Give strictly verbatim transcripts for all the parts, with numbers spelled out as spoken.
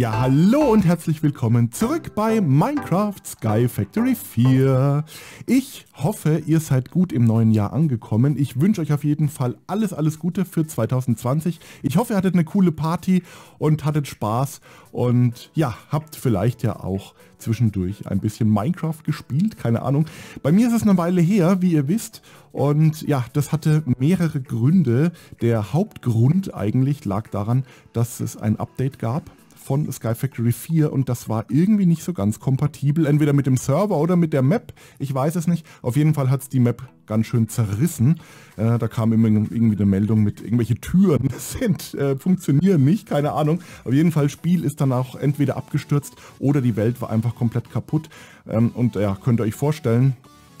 Ja, hallo und herzlich willkommen zurück bei Minecraft Sky Factory vier. Ich hoffe, ihr seid gut im neuen Jahr angekommen. Ich wünsche euch auf jeden Fall alles, alles Gute für zwanzig zwanzig. Ich hoffe, ihr hattet eine coole Party und hattet Spaß und ja, habt vielleicht ja auch zwischendurch ein bisschen Minecraft gespielt, keine Ahnung. Bei mir ist es eine Weile her, wie ihr wisst, und ja, das hatte mehrere Gründe. Der Hauptgrund eigentlich lag daran, dass es ein Update gab von Sky Factory vier und das war irgendwie nicht so ganz kompatibel, entweder mit dem Server oder mit der Map, ich weiß es nicht. Auf jeden Fall hat es die Map ganz schön zerrissen. Äh, da kam immer irgendwie eine Meldung mit, irgendwelche Türen sind, äh, funktionieren nicht, keine Ahnung. Auf jeden Fall, Spiel ist dann auch entweder abgestürzt oder die Welt war einfach komplett kaputt. Ähm, und ja, könnt ihr euch vorstellen,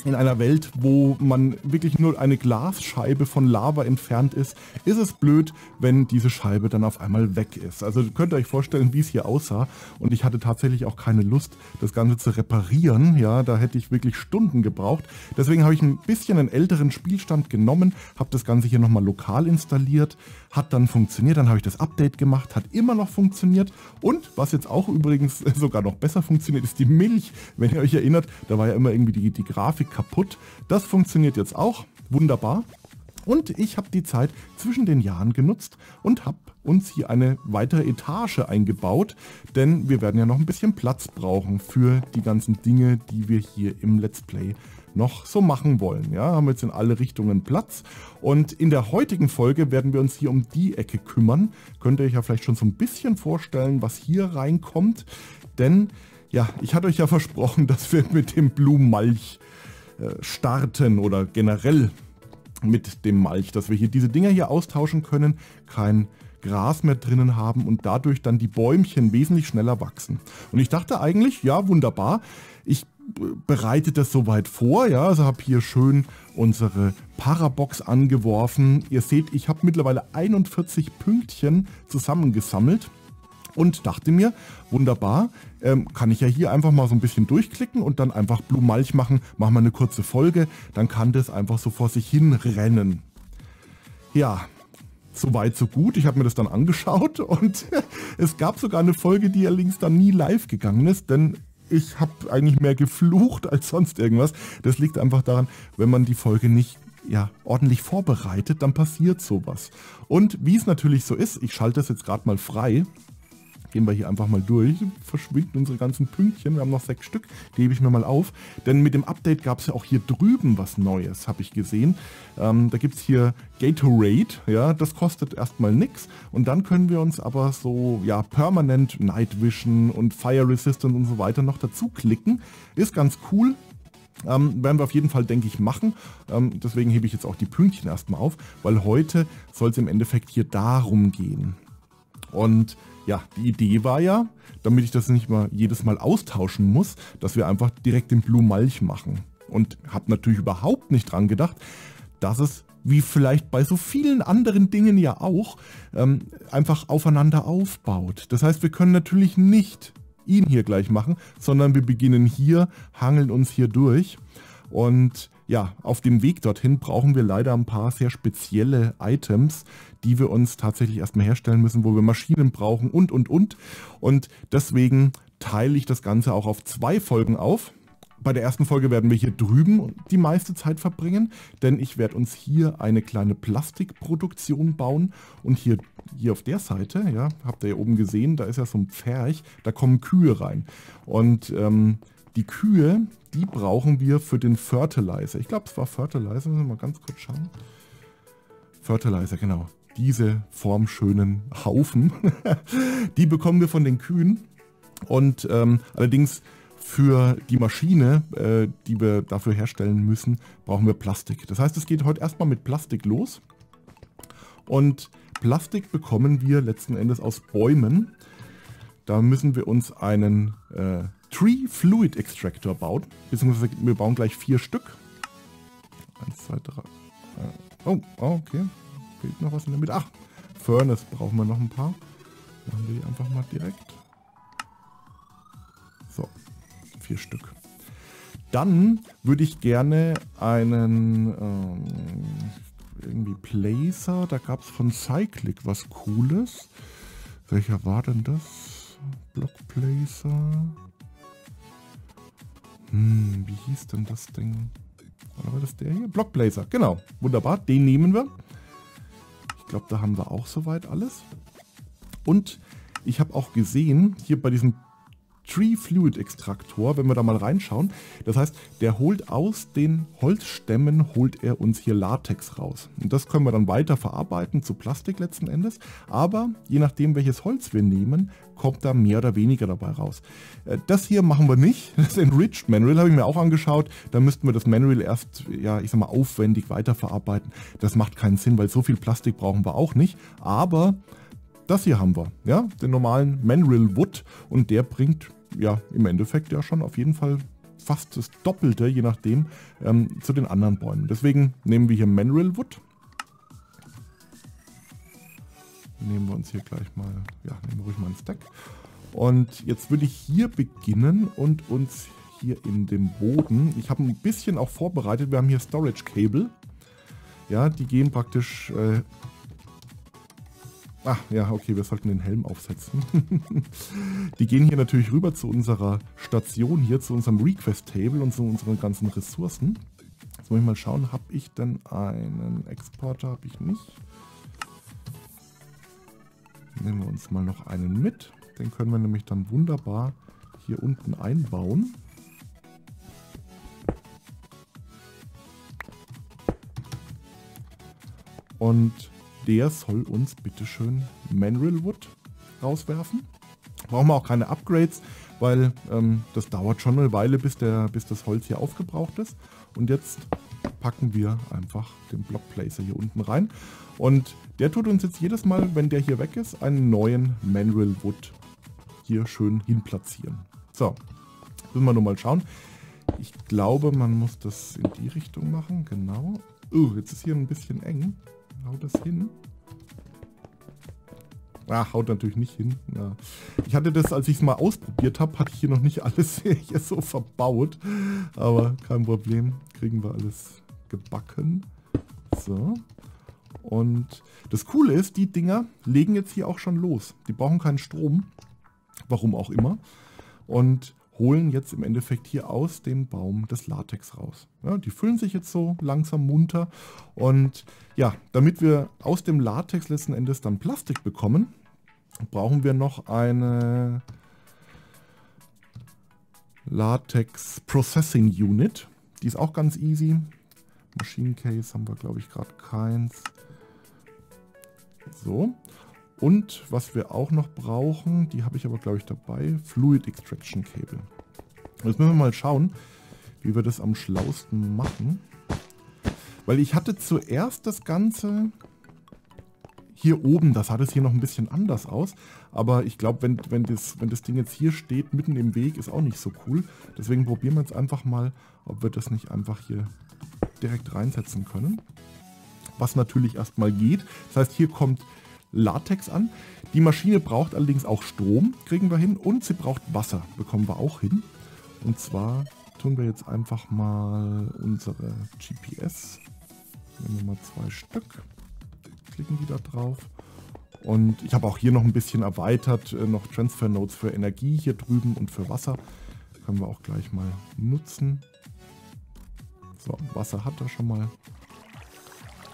in einer Welt, wo man wirklich nur eine Glasscheibe von Lava entfernt ist, ist es blöd, wenn diese Scheibe dann auf einmal weg ist. Also könnt ihr euch vorstellen, wie es hier aussah. Und ich hatte tatsächlich auch keine Lust, das Ganze zu reparieren. Ja, da hätte ich wirklich Stunden gebraucht. Deswegen habe ich ein bisschen einen älteren Spielstand genommen, habe das Ganze hier nochmal lokal installiert, hat dann funktioniert, dann habe ich das Update gemacht, hat immer noch funktioniert. Und was jetzt auch übrigens sogar noch besser funktioniert, ist die Milch. Wenn ihr euch erinnert, da war ja immer irgendwie die, die Grafik kaputt. Das funktioniert jetzt auch wunderbar. Und ich habe die Zeit zwischen den Jahren genutzt und habe uns hier eine weitere Etage eingebaut, denn wir werden ja noch ein bisschen Platz brauchen für die ganzen Dinge, die wir hier im Let's Play noch so machen wollen. Ja, haben wir jetzt in alle Richtungen Platz und in der heutigen Folge werden wir uns hier um die Ecke kümmern. Könnt ihr euch ja vielleicht schon so ein bisschen vorstellen, was hier reinkommt, denn ja, ich hatte euch ja versprochen, dass wir mit dem Blue Mulch starten oder generell mit dem Mulch, dass wir hier diese Dinger hier austauschen können, kein Gras mehr drinnen haben und dadurch dann die Bäumchen wesentlich schneller wachsen. Und ich dachte eigentlich, ja wunderbar, ich bereite das soweit vor, ja, also habe hier schön unsere Parabox angeworfen. Ihr seht, ich habe mittlerweile einundvierzig Pünktchen zusammengesammelt und dachte mir, wunderbar, ähm, kann ich ja hier einfach mal so ein bisschen durchklicken und dann einfach Blue Mulch machen, machen wir eine kurze Folge, dann kann das einfach so vor sich hin rennen. Ja, so weit, so gut. Ich habe mir das dann angeschaut und es gab sogar eine Folge, die allerdings dann nie live gegangen ist, denn ich habe eigentlich mehr geflucht als sonst irgendwas. Das liegt einfach daran, wenn man die Folge nicht ja ordentlich vorbereitet, dann passiert sowas. Und wie es natürlich so ist, ich schalte das jetzt gerade mal frei. Gehen wir hier einfach mal durch, verschwinden unsere ganzen Pünktchen, wir haben noch sechs Stück, die hebe ich mir mal auf. Denn mit dem Update gab es ja auch hier drüben was Neues, habe ich gesehen. Ähm, da gibt es hier Gatorade, ja, das kostet erstmal nichts. Und dann können wir uns aber so, ja, permanent Night Vision und Fire Resistance und so weiter noch dazu klicken. Ist ganz cool. Ähm, werden wir auf jeden Fall, denke ich, machen. Ähm, deswegen hebe ich jetzt auch die Pünktchen erstmal auf, weil heute soll es im Endeffekt hier darum gehen. Und ja, die Idee war ja, damit ich das nicht mal jedes Mal austauschen muss, dass wir einfach direkt den Blue Mulch machen. Und habe natürlich überhaupt nicht dran gedacht, dass es, wie vielleicht bei so vielen anderen Dingen ja auch, ähm, einfach aufeinander aufbaut. Das heißt, wir können natürlich nicht ihn hier gleich machen, sondern wir beginnen hier, hangeln uns hier durch. Und ja, auf dem Weg dorthin brauchen wir leider ein paar sehr spezielle Items, die wir uns tatsächlich erstmal herstellen müssen, wo wir Maschinen brauchen und, und, und. Und deswegen teile ich das Ganze auch auf zwei Folgen auf. Bei der ersten Folge werden wir hier drüben die meiste Zeit verbringen, denn ich werde uns hier eine kleine Plastikproduktion bauen. Und hier, hier auf der Seite, ja, habt ihr ja oben gesehen, da ist ja so ein Pferch, da kommen Kühe rein. Und ähm, die Kühe, die brauchen wir für den Fertilizer. Ich glaube, es war Fertilizer, müssen wir mal ganz kurz schauen. Fertilizer, genau. Diese formschönen Haufen, die bekommen wir von den Kühen. Und ähm, allerdings für die Maschine, äh, die wir dafür herstellen müssen, brauchen wir Plastik. Das heißt, es geht heute erstmal mit Plastik los. Und Plastik bekommen wir letzten Endes aus Bäumen. Da müssen wir uns einen äh, Tree Fluid Extractor bauen. Beziehungsweise wir bauen gleich vier Stück. Eins, zwei, drei. Oh, okay. Fehlt noch was in der Mitte. Ach, Furnace brauchen wir noch ein paar. Machen wir die einfach mal direkt. So, vier Stück. Dann würde ich gerne einen ähm, irgendwie Placer. Da gab es von Cyclic was Cooles. Welcher war denn das? Block Placer. Hm, wie hieß denn das Ding? Oder war das der hier? Blockblazer, genau. Wunderbar, den nehmen wir. Ich glaube, da haben wir auch soweit alles. Und ich habe auch gesehen, hier bei diesem Tree Fluid Extractor, wenn wir da mal reinschauen, das heißt, der holt aus den Holzstämmen, holt er uns hier Latex raus. Und das können wir dann weiter verarbeiten zu Plastik letzten Endes. Aber je nachdem, welches Holz wir nehmen, kommt da mehr oder weniger dabei raus. Das hier machen wir nicht. Das Enriched Mineral habe ich mir auch angeschaut. Da müssten wir das Mineral erst, ja, ich sag mal, aufwendig weiterverarbeiten. Das macht keinen Sinn, weil so viel Plastik brauchen wir auch nicht. Aber das hier haben wir, ja, den normalen Manorail Wood, und der bringt ja im Endeffekt ja schon auf jeden Fall fast das Doppelte, je nachdem, ähm, zu den anderen Bäumen. Deswegen nehmen wir hier Manorail Wood. Nehmen wir uns hier gleich mal, ja, nehmen wir ruhig mal einen Stack. Und jetzt würde ich hier beginnen und uns hier in dem Boden, ich habe ein bisschen auch vorbereitet, wir haben hier Storage Cable. Ja, die gehen praktisch... Äh, Ah, ja, okay, wir sollten den Helm aufsetzen. Die gehen hier natürlich rüber zu unserer Station hier, zu unserem Request-Table und zu unseren ganzen Ressourcen. Jetzt muss ich mal schauen, habe ich denn einen Exporter? Habe ich nicht. Nehmen wir uns mal noch einen mit. Den können wir nämlich dann wunderbar hier unten einbauen. Und... der soll uns bitteschön Manorail Wood rauswerfen. Brauchen wir auch keine Upgrades, weil ähm, das dauert schon eine Weile, bis, der, bis das Holz hier aufgebraucht ist. Und jetzt packen wir einfach den Blockplacer hier unten rein. Und der tut uns jetzt jedes Mal, wenn der hier weg ist, einen neuen Manorail Wood hier schön hin platzieren. So, müssen wir nur mal schauen. Ich glaube, man muss das in die Richtung machen, genau. Uh, jetzt ist hier ein bisschen eng. Haut das hin? Ah, haut natürlich nicht hin. Ja. Ich hatte das, als ich es mal ausprobiert habe, hatte ich hier noch nicht alles hier so verbaut. Aber kein Problem. Kriegen wir alles gebacken. So. Und das Coole ist, die Dinger legen jetzt hier auch schon los. Die brauchen keinen Strom. Warum auch immer. Und holen jetzt im Endeffekt hier aus dem Baum das Latex raus. Ja, die füllen sich jetzt so langsam munter, und ja, damit wir aus dem Latex letzten Endes dann Plastik bekommen, brauchen wir noch eine Latex Processing Unit. Die ist auch ganz easy. Machine Case haben wir, glaube ich, gerade keins. So. Und was wir auch noch brauchen, die habe ich aber, glaube ich, dabei, Fluid Extraction Cable. Jetzt müssen wir mal schauen, wie wir das am schlausten machen. Weil ich hatte zuerst das Ganze hier oben, das sah das hier noch ein bisschen anders aus. Aber ich glaube, wenn, wenn, das, wenn das Ding jetzt hier steht, mitten im Weg, ist auch nicht so cool. Deswegen probieren wir jetzt einfach mal, ob wir das nicht einfach hier direkt reinsetzen können. Was natürlich erstmal geht. Das heißt, hier kommt... Latex an. Die Maschine braucht allerdings auch Strom, kriegen wir hin, und sie braucht Wasser, bekommen wir auch hin. Und zwar tun wir jetzt einfach mal unsere G P S. Nehmen wir mal zwei Stück, klicken die da drauf. Und ich habe auch hier noch ein bisschen erweitert, noch Transfer Notes für Energie hier drüben und für Wasser. Können wir auch gleich mal nutzen. So, Wasser hat er schon mal.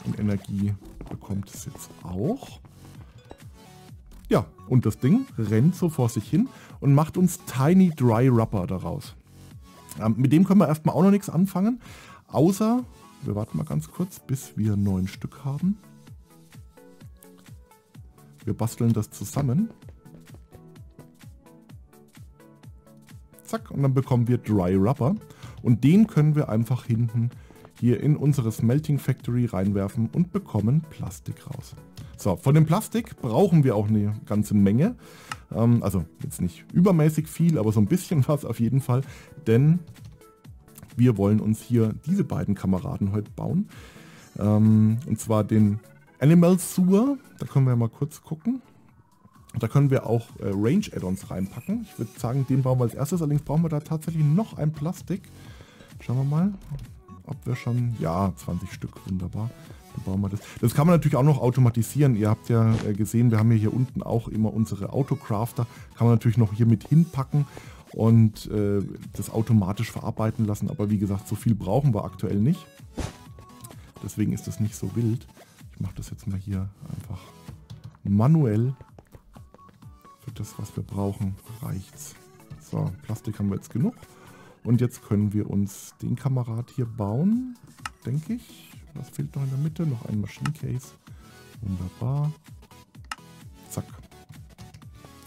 Und Energie bekommt es jetzt auch. Ja, und das Ding rennt so vor sich hin und macht uns Tiny Dry Rubber daraus. Ähm, mit dem können wir erstmal auch noch nichts anfangen, außer, wir warten mal ganz kurz, bis wir neun Stück haben. Wir basteln das zusammen. Zack, und dann bekommen wir Dry Rubber. Und den können wir einfach hinten hier in unseres Melting Factory reinwerfen und bekommen Plastik raus. So, von dem Plastik brauchen wir auch eine ganze Menge. Ähm, also jetzt nicht übermäßig viel, aber so ein bisschen was auf jeden Fall. Denn wir wollen uns hier diese beiden Kameraden heute bauen. Ähm, und zwar den Animal Sewer. Da können wir mal kurz gucken. Da können wir auch äh, Range-Addons reinpacken. Ich würde sagen, den bauen wir als erstes. Allerdings brauchen wir da tatsächlich noch ein Plastik. Schauen wir mal, ob wir schon... Ja, zwanzig Stück, wunderbar. Dann bauen wir das. Das kann man natürlich auch noch automatisieren. Ihr habt ja gesehen, wir haben ja hier unten auch immer unsere Autocrafter. Kann man natürlich noch hier mit hinpacken und äh, das automatisch verarbeiten lassen. Aber wie gesagt, so viel brauchen wir aktuell nicht. Deswegen ist das nicht so wild. Ich mache das jetzt mal hier einfach manuell. Für das, was wir brauchen, reicht's. So, Plastik haben wir jetzt genug. Und jetzt können wir uns den Kamerad hier bauen, denke ich. Was fehlt noch in der Mitte? Noch ein Machine Case. Wunderbar. Zack.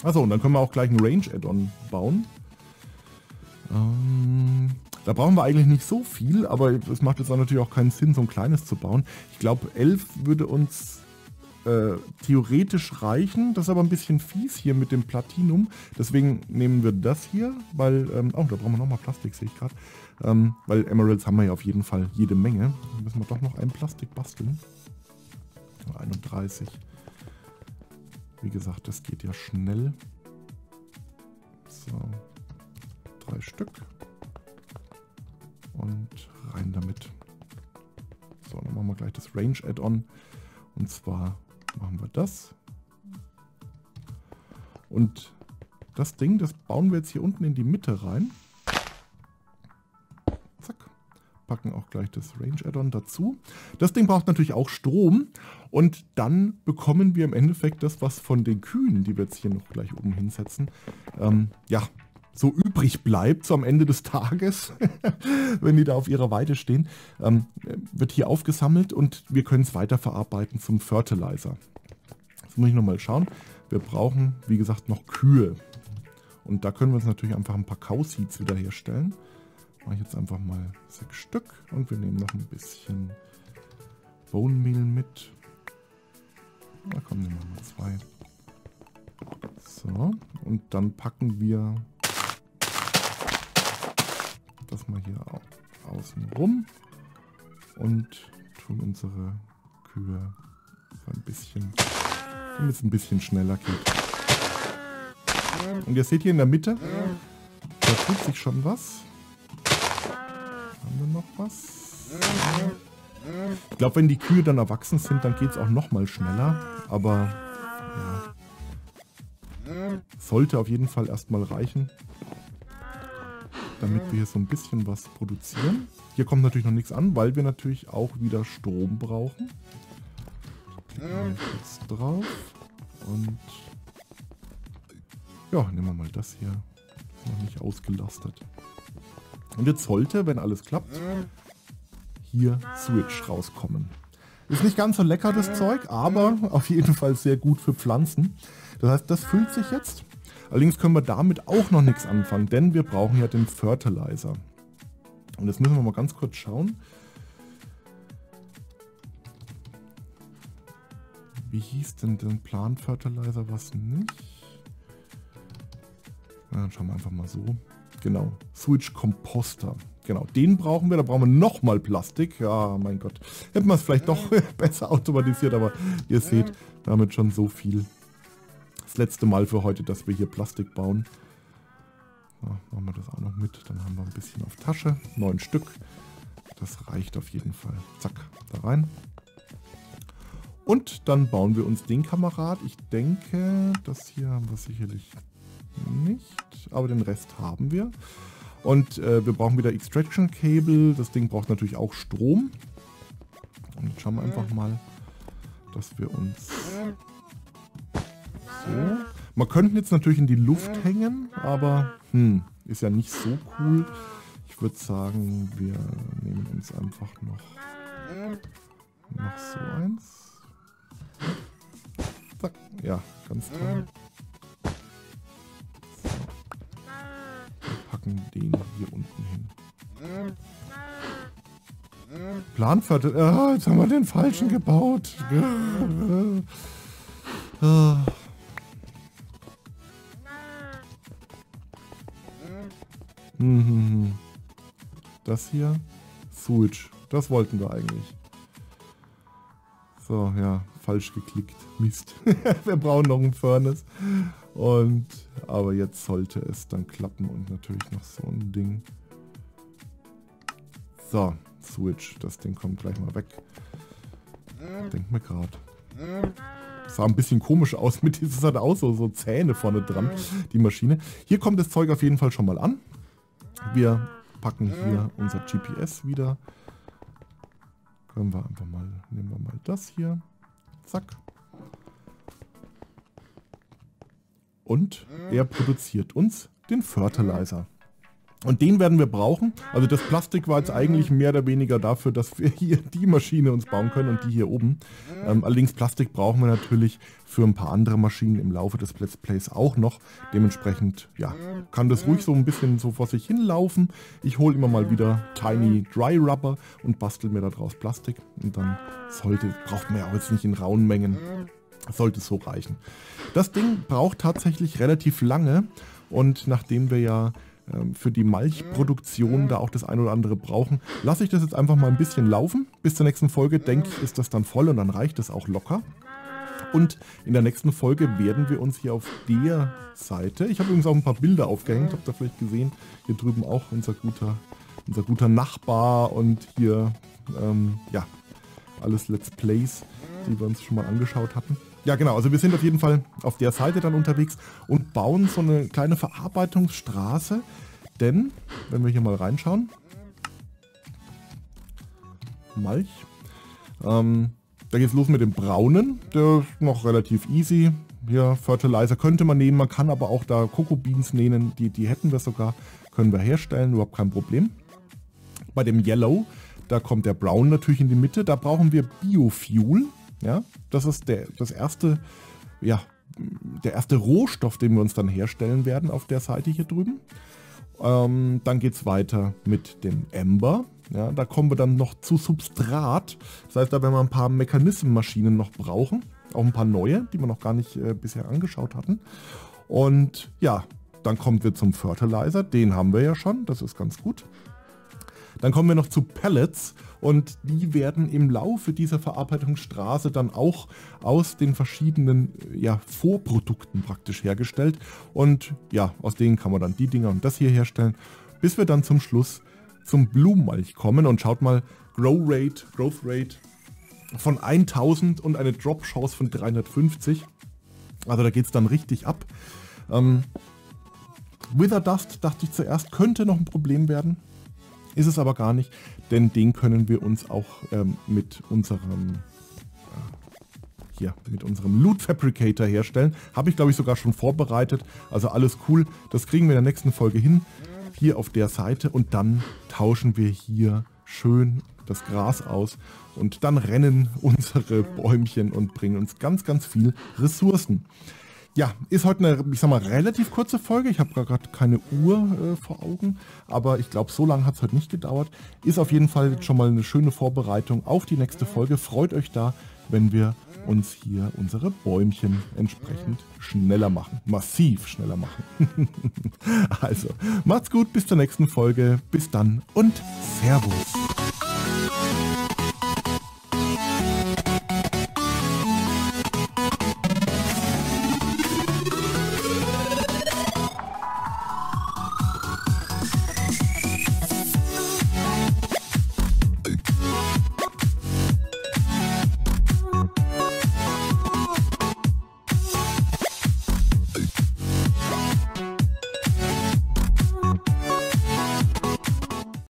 Achso, und dann können wir auch gleich einen Range-Addon bauen. Ähm, da brauchen wir eigentlich nicht so viel, aber es macht jetzt auch natürlich auch keinen Sinn, so ein kleines zu bauen. Ich glaube, elf würde uns äh, theoretisch reichen. Das ist aber ein bisschen fies hier mit dem Platinum. Deswegen nehmen wir das hier, weil... Ähm, oh, da brauchen wir nochmal Plastik, sehe ich gerade. Ähm, weil Emeralds haben wir ja auf jeden Fall jede Menge. Dann müssen wir doch noch ein Plastik basteln. einunddreißig. Wie gesagt, das geht ja schnell. So, drei Stück. Und rein damit. So, dann machen wir gleich das Range-Add-on. Und zwar machen wir das. Und das Ding, das bauen wir jetzt hier unten in die Mitte rein. Packen auch gleich das Range-Addon dazu. Das Ding braucht natürlich auch Strom und dann bekommen wir im Endeffekt das, was von den Kühen, die wir jetzt hier noch gleich oben hinsetzen, ähm, ja, so übrig bleibt, so am Ende des Tages, wenn die da auf ihrer Weide stehen, ähm, wird hier aufgesammelt und wir können es weiterverarbeiten zum Fertilizer. Jetzt muss ich nochmal schauen. Wir brauchen, wie gesagt, noch Kühe und da können wir uns natürlich einfach ein paar Cowseeds wieder herstellen. Mache ich jetzt einfach mal sechs Stück und wir nehmen noch ein bisschen Bonemehl mit. Na komm, nehmen wir mal zwei. So, und dann packen wir das mal hier außen rum und tun unsere Kühe so ein bisschen, damit es ein bisschen schneller geht. Und ihr seht hier in der Mitte, da tut sich schon was. Haben wir noch was? Ich glaube, wenn die Kühe dann erwachsen sind, dann geht es auch nochmal schneller. Aber ja, sollte auf jeden Fall erstmal reichen, damit wir hier so ein bisschen was produzieren. Hier kommt natürlich noch nichts an, weil wir natürlich auch wieder Strom brauchen. Klicken wir jetzt drauf und ja, nehmen wir mal das hier. Noch nicht ausgelastet. Und jetzt sollte, wenn alles klappt, hier Sewage rauskommen. Ist nicht ganz so lecker, das Zeug, aber auf jeden Fall sehr gut für Pflanzen. Das heißt, das füllt sich jetzt. Allerdings können wir damit auch noch nichts anfangen, denn wir brauchen ja den Fertilizer. Und jetzt müssen wir mal ganz kurz schauen, wie hieß denn der Plant Fertilizer, was nicht? Na, dann schauen wir einfach mal so. Genau, Sewage Composter. Genau, den brauchen wir. Da brauchen wir nochmal Plastik. Ja, mein Gott. Hätten wir es vielleicht doch besser automatisiert, aber ihr seht, damit schon so viel. Das letzte Mal für heute, dass wir hier Plastik bauen. Ja, machen wir das auch noch mit. Dann haben wir ein bisschen auf Tasche. Neun Stück. Das reicht auf jeden Fall. Zack, da rein. Und dann bauen wir uns den Kamerad. Ich denke, das hier haben wir sicherlich... nicht, aber den Rest haben wir. Und äh, wir brauchen wieder Extraction Cable. Das Ding braucht natürlich auch Strom. Und jetzt schauen wir einfach mal, dass wir uns... So. Man könnte jetzt natürlich in die Luft hängen, aber hm, ist ja nicht so cool. Ich würde sagen, wir nehmen uns einfach noch, noch so eins. Zack. Ja, ganz toll. Den hier unten hin. Planviertel. Ah, jetzt haben wir den falschen gebaut. Ah. Das hier. Sewage. Das wollten wir eigentlich. So, ja. Falsch geklickt. Mist. Wir brauchen noch ein Furnace. Und, aber jetzt sollte es dann klappen und natürlich noch so ein Ding. So, Switch, das Ding kommt gleich mal weg. Denk mir gerade. Sah ein bisschen komisch aus. Mit dieses hat auch so, so Zähne vorne dran, die Maschine. Hier kommt das Zeug auf jeden Fall schon mal an. Wir packen hier unser G P S wieder. Können wir einfach mal, nehmen wir mal das hier. Zack. Und er produziert uns den Fertilizer. Und den werden wir brauchen. Also das Plastik war jetzt eigentlich mehr oder weniger dafür, dass wir hier die Maschine uns bauen können und die hier oben. Ähm, allerdings Plastik brauchen wir natürlich für ein paar andere Maschinen im Laufe des Let's Plays auch noch. Dementsprechend, ja, kann das ruhig so ein bisschen so vor sich hinlaufen. Ich hole immer mal wieder Tiny Dry Rubber und bastel mir daraus Plastik. Und dann sollte, braucht man ja auch jetzt nicht in rauen Mengen, sollte so reichen. Das Ding braucht tatsächlich relativ lange und nachdem wir ja für die Malchproduktion da auch das ein oder andere brauchen, lasse ich das jetzt einfach mal ein bisschen laufen. Bis zur nächsten Folge, denke ich, ist das dann voll und dann reicht das auch locker. Und in der nächsten Folge werden wir uns hier auf der Seite, ich habe übrigens auch ein paar Bilder aufgehängt, habt ihr vielleicht gesehen, hier drüben auch unser guter, unser guter Nachbar und hier, ähm, ja, alles Let's Plays, die wir uns schon mal angeschaut hatten. Ja genau, also wir sind auf jeden Fall auf der Seite dann unterwegs und bauen so eine kleine Verarbeitungsstraße, denn, wenn wir hier mal reinschauen, Malch, ähm, da geht's los mit dem Braunen, der ist noch relativ easy, hier Fertilizer könnte man nehmen, man kann aber auch da Coco-Beans nehmen, die, die hätten wir sogar, können wir herstellen, überhaupt kein Problem. Bei dem Yellow, da kommt der Brown natürlich in die Mitte, da brauchen wir Biofuel. Ja, das ist der, das erste, ja, der erste Rohstoff, den wir uns dann herstellen werden auf der Seite hier drüben. Ähm, dann geht es weiter mit dem Ember. Ja, da kommen wir dann noch zu Substrat. Das heißt, da werden wir ein paar Mechanismenmaschinen noch brauchen. Auch ein paar neue, die wir noch gar nicht äh, bisher angeschaut hatten. Und ja, dann kommen wir zum Fertilizer. Den haben wir ja schon, das ist ganz gut. Dann kommen wir noch zu Pellets und die werden im Laufe dieser Verarbeitungsstraße dann auch aus den verschiedenen ja, Vorprodukten praktisch hergestellt. Und ja, aus denen kann man dann die Dinger und das hier herstellen, bis wir dann zum Schluss zum Blue Mulch kommen. Und schaut mal, Grow Rate, Growth Rate von tausend und eine Drop Chance von dreihundertfünfzig. Also da geht es dann richtig ab. Ähm, Wither Dust, dachte ich zuerst, könnte noch ein Problem werden. Ist es aber gar nicht, denn den können wir uns auch ähm, mit unserem äh, hier, mit unserem Loot Fabricator herstellen. Habe ich, glaube ich, sogar schon vorbereitet. Also alles cool. Das kriegen wir in der nächsten Folge hin. Hier auf der Seite. Und dann tauschen wir hier schön das Gras aus. Und dann rennen unsere Bäumchen und bringen uns ganz, ganz viel Ressourcen. Ja, ist heute eine, ich sag mal, relativ kurze Folge. Ich habe gerade keine Uhr äh, vor Augen, aber ich glaube, so lange hat es heute nicht gedauert. Ist auf jeden Fall jetzt schon mal eine schöne Vorbereitung auf die nächste Folge. Freut euch da, wenn wir uns hier unsere Bäumchen entsprechend schneller machen. Massiv schneller machen. Also, macht's gut, bis zur nächsten Folge. Bis dann und Servus.